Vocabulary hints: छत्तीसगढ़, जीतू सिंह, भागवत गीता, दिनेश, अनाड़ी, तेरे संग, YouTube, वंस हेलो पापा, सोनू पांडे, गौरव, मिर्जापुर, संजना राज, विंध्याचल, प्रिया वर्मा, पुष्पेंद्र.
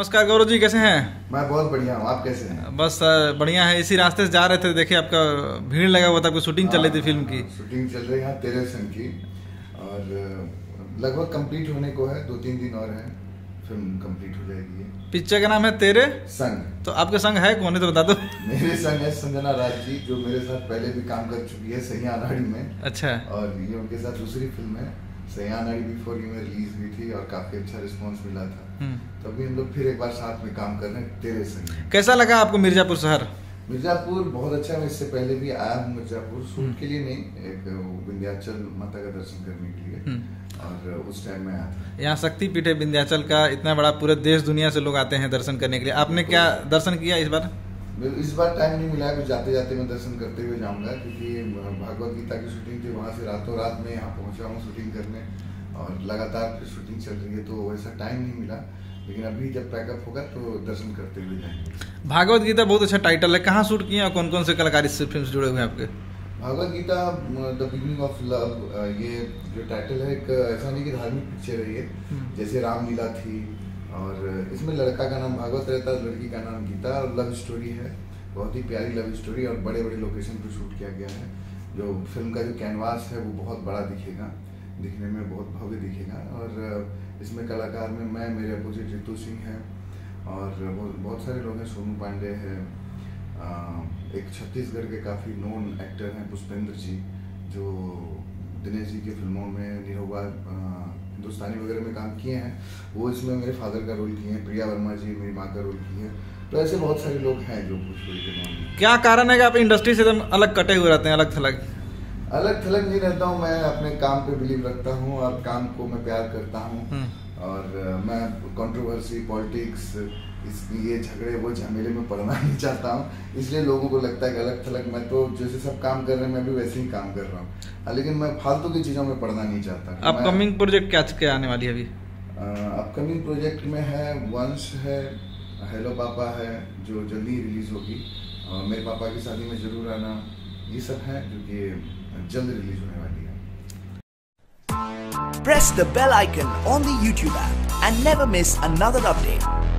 नमस्कार गौरव जी, कैसे हैं? मैं बहुत बढ़िया हूँ, आप कैसे हैं? बस बढ़िया है। इसी रास्ते से जा रहे थे, देखिए आपका भीड़ लगा हुआ था, कोई शूटिंग चल रही थी फिल्म की। शूटिंग चल रही है तेरे संग की और लगभग कंप्लीट होने को है, 2-3 दिन और है, फिल्म कंप्लीट हो जाएगी। पिक्चर का नाम है तेरे संग। तो आपके संग है कौन है तो बता दो। मेरे संग है संजना राज जी, जो मेरे साथ पहले भी काम कर चुकी है सही अनाड़ी में। अच्छा। और ये उनके साथ दूसरी फिल्म है सही अनाड़ी, बिफोर यू में रिलीज हुई थी और काफी अच्छा रिस्पांस मिला था। तो अभी हम लोग फिर एक बार साथ में काम कर रहे हैं तेरे संग। कैसा लगा आपको मिर्जापुर शहर? मिर्जापुर बहुत अच्छा है, इससे पहले भी आया हूँ मिर्जापुर शूट के लिए नहीं, एक विंध्याचल माता का दर्शन करने के लिए, और उस टाइम में आया था। यहाँ शक्तिपीठ है विंध्याचल का, इतना बड़ा, पूरे देश दुनिया से लोग आते हैं दर्शन करने के लिए। आपने क्या दर्शन किया इस बार? इस बार टाइम नहीं मिला, कुछ जाते जाते मैं दर्शन करते हुए जाऊँगा, क्योंकि भागवत गीता की शूटिंग थी, वहाँ से रातों रात में यहाँ पहुँचा हूँ शूटिंग करने, और लगातार शूटिंग चल रही है, तो वैसा टाइम नहीं मिला, लेकिन अभी जब पैकअप होगा तो दर्शन करते हुए जाएंगे। भागवत गीता बहुत अच्छा टाइटल है, कहाँ शूट किए और कौन कौन से कलाकार इससे फिल्म से जुड़े हुए हैं आपके? भागवत गीता the beginning of love, ये जो टाइटल है, एक ऐसा नहीं कि धार्मिक पिक्चर है ये, जैसे रामलीला थी, और इसमें लड़का का नाम भागवत रहता है, लड़की का नाम गीता, और लव स्टोरी है, बहुत ही प्यारी लव स्टोरी, और बड़े बड़े लोकेशन पर शूट किया गया है। जो फिल्म का जो कैनवास है वो बहुत बड़ा दिखेगा, दिखने में बहुत भव्य दिखेगा, और इसमें कलाकार में मैं, मेरे अपोजिट जीतू सिंह है, और बहुत सारे लोग हैं, सोनू पांडे है, एक छत्तीसगढ़ के काफ़ी नोन एक्टर हैं पुष्पेंद्र जी, जो दिनेश जी की फिल्मों में निरोगा हिंदुस्तानी वगैरह में काम किए हैं, वो इसमें मेरे फादर का रोल किए हैं, प्रिया वर्मा जी मेरी माँ का रोल किए हैं, तो ऐसे बहुत सारे लोग हैं जो भोजपुरी के नॉन में। क्या कारण है कि आप इंडस्ट्री से एकदम अलग कटे हुए रहते हैं? अलग थलग नहीं रहता हूँ मैं, अपने काम पर बिलीव रखता हूँ और काम को मैं प्यार करता हूँ, और मैं कंट्रोवर्सी, पॉलिटिक्स, ये झगड़े वो झमेले में पढ़ना नहीं चाहता हूँ, इसलिए लोगों को लगता है कि अलग थलग। मैं तो जैसे सब काम कर रहे हैं, मैं भी वैसे ही काम कर रहा हूँ, लेकिन मैं फालतू की चीज़ों में पढ़ना नहीं चाहता। अपकमिंग प्रोजेक्ट क्या आने वाली है अभी? अपकमिंग प्रोजेक्ट में है वंस हेलो पापा है, जो जल्दी रिलीज होगी, मेरे पापा की शादी में जरूर आना, ये सब है जो कि जल्द रिलीज होने वाली है। Press the bell icon on the YouTube app and never miss another update.